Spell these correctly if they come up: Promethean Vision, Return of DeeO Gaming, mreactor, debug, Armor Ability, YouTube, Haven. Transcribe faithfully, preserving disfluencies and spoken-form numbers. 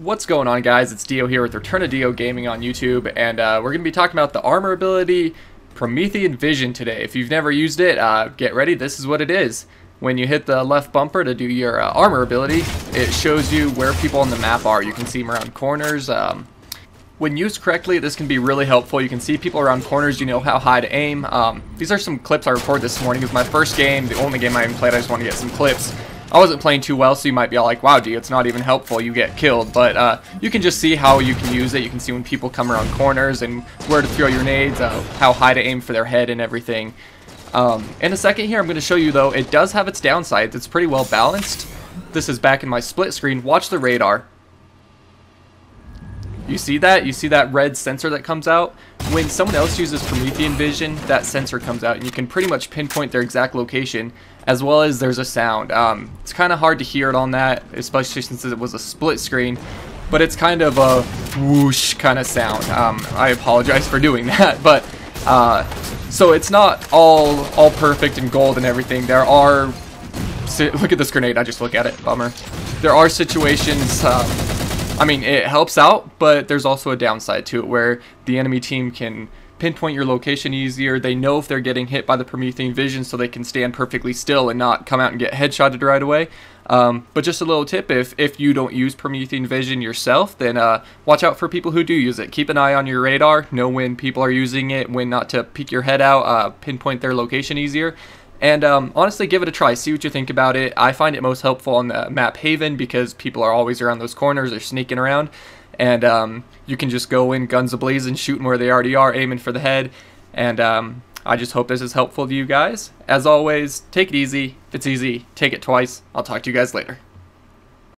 What's going on, guys? It's DeeO here with Return of DeeO Gaming on YouTube, and uh, we're going to be talking about the armor ability Promethean Vision today. If you've never used it, uh, get ready. This is what it is. When you hit the left bumper to do your uh, armor ability, it shows you where people on the map are. You can see them around corners. Um, when used correctly, this can be really helpful. You can see people around corners, you know how high to aim. Um, these are some clips I recorded this morning. It was my first game, the only game I even played. I just want to get some clips. I wasn't playing too well, so you might be all like, wow, DeeO, it's not even helpful, you get killed. But uh, you can just see how you can use it. You can see when people come around corners and where to throw your nades, uh, how high to aim for their head and everything. Um, in a second here, I'm going to show you, though, it does have its downsides. It's pretty well balanced. This is back in my split screen. Watch the radar. You see that? You see that red sensor that comes out? When someone else uses Promethean Vision, that sensor comes out, and you can pretty much pinpoint their exact location, as well as there's a sound. Um, it's kind of hard to hear it on that, especially since it was a split screen, but it's kind of a whoosh kind of sound. Um, I apologize for doing that, but uh, so it's not all all perfect and gold and everything. There are, look at this grenade, I just look at it, bummer. There are situations, uh, I mean, it helps out, but there's also a downside to it where the enemy team can pinpoint your location easier. They know if they're getting hit by the Promethean Vision, so they can stand perfectly still and not come out and get headshotted right away. Um, but just a little tip, if, if you don't use Promethean Vision yourself, then uh, watch out for people who do use it. Keep an eye on your radar, know when people are using it, when not to peek your head out, uh, pinpoint their location easier. And um, honestly, give it a try. See what you think about it. I find it most helpful on the map Haven because people are always around those corners. They're sneaking around. And um, you can just go in guns a-blazing, shooting where they already are, aiming for the head. And um, I just hope this is helpful to you guys. As always, take it easy. If it's easy, take it twice. I'll talk to you guys later.